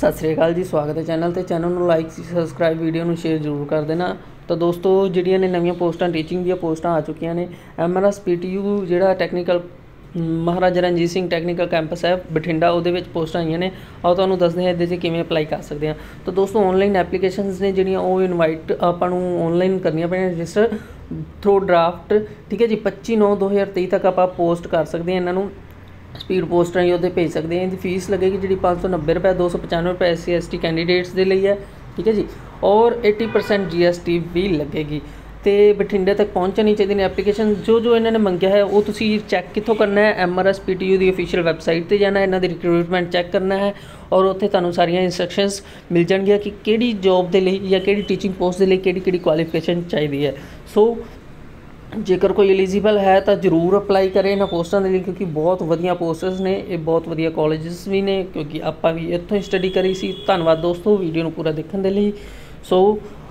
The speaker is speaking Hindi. सत श्री अकाल जी। स्वागत है चैनल ते। चैनल में लाइक सबसक्राइब वीडियो में शेयर जरूर कर देना। तो दोस्तों जिहड़ियां ने नवीं पोस्टां टीचिंग दी पोस्टां आ चुकियां ने। MRS PTU जिहड़ा technical Maharaja Ranjit Singh technical campus है बठिंडा, उहदे पोस्टां आईयां ने। आओ तुहानूं दस्सदे हां इहदे च किवें अप्लाई कर सकदे हां। तो दोस्तों ऑनलाइन एप्लीकेशनस ने जिहड़ियां ओह इनवाइट आपां नूं ऑनलाइन करनियां पैणियां रजिस्टर थ्रू ड्राफ्ट, ठीक है जी। 25/9/2023 तक आपां पोस्ट कर सकदे हां। इन्हां नूं स्पीड पोस्ट राही उसे भेज सकते हैं। इनकी फीस लगेगी जी 590 रुपये, 295 रुपये SC ST कैंडीडेट्स के लिए है, ठीक है जी। और 80% GST भी लगेगी। तो बठिंडे तक पहुँचनी चाहिए ने एप्लीकेशन। जो जो इन्होंने मंगया है वो तुसी चैक कितों करना है, MRS PTU की ऑफिशियल वैबसाइट पर जाना, इन्हों की रिक्रूटमेंट चैक करना है और उत्थे तुहानूं सारियां इंस्ट्रक्शनस मिल जाएगी कि किहड़ी जॉब के लिए या किहड़ी टीचिंग पोस्ट के लिए किहड़ी क्वालिफिकेशन चाहिए है। सो जेकर कोई एलिजिबल है तो जरूर अप्लाई करें इन्होंने पोस्टां दे लई, क्योंकि बहुत वधिया पोस्टस ने, ये बहुत वधिया कॉलेजेस भी ने, क्योंकि आपां भी इत्थों स्टडी करी सी। धन्नवाद दोस्तों वीडियो नूं पूरा देखण दे लई। सो